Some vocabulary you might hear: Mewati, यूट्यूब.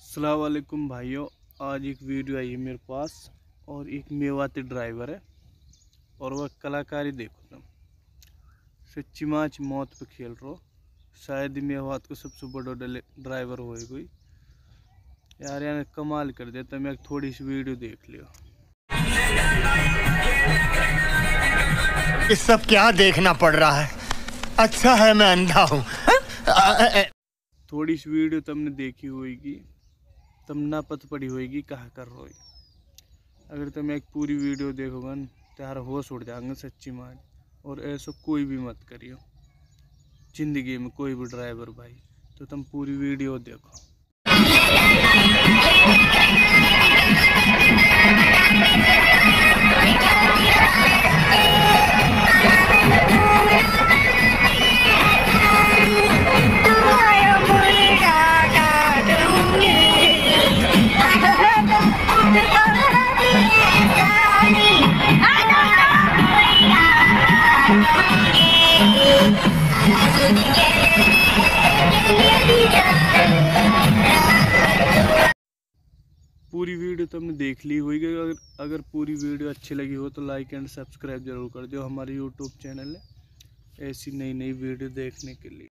अस्सलाम वालेकुम भाइयों, आज एक वीडियो आई है मेरे पास और एक मेवाती ड्राइवर है और वह कलाकारी देखो तुम सच्ची माच मौत पे खेल रो। शायद मेवात को सबसे बड़ो ड्राइवर होए कोई यार, यार कमाल कर दे। तुम एक थोड़ी सी वीडियो देख लियो। ये सब क्या देखना पड़ रहा है, अच्छा है मैं अंधा हूँ। थोड़ी सी वीडियो तुमने देखी होगी, तुम ना पत पड़ी होगी कहा कर रोई। अगर तुम एक पूरी वीडियो देखोगे न तारा होश उड़ जाएंगे सच्ची मान। और ऐसा कोई भी मत करियो जिंदगी में, कोई भी ड्राइवर भाई। तो तुम पूरी वीडियो देखो। पूरी वीडियो तुमने देख ली होगी। अगर पूरी वीडियो अच्छी लगी हो तो लाइक एंड सब्सक्राइब जरूर कर दो। हमारे यूट्यूब चैनल है ऐसी नई नई वीडियो देखने के लिए।